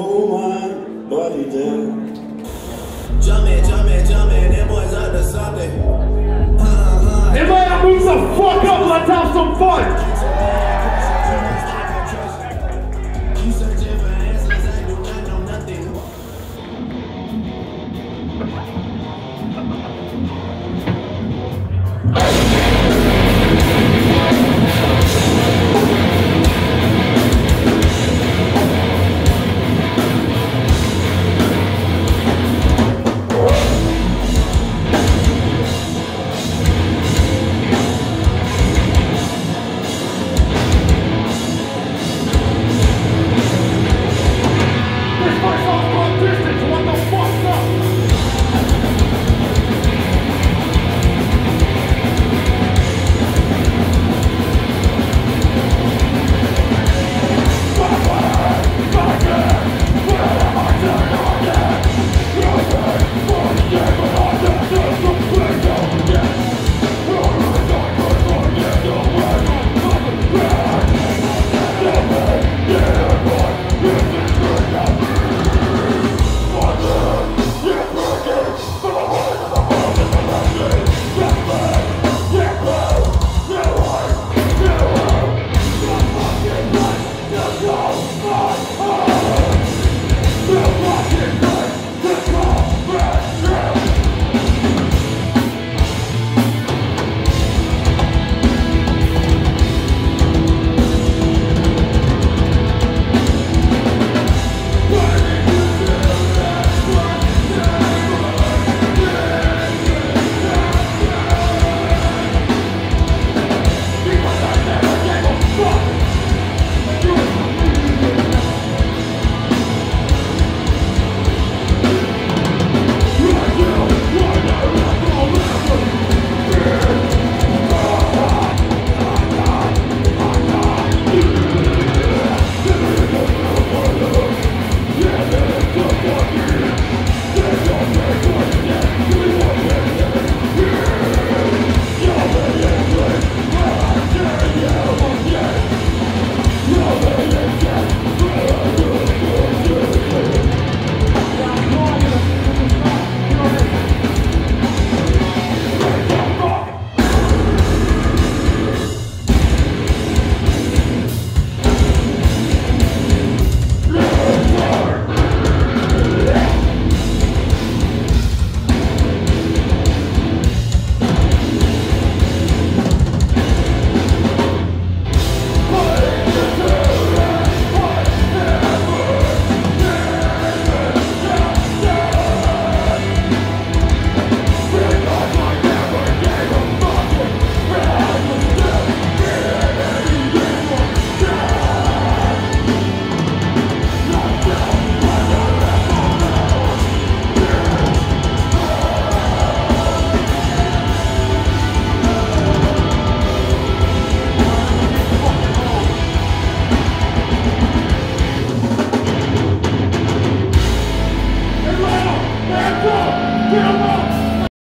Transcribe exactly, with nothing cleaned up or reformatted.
hold my body down. Jumpin', jumpin', jumpin', them boys up to something. Uh-huh. Everybody move the fuck up, let's have some fun.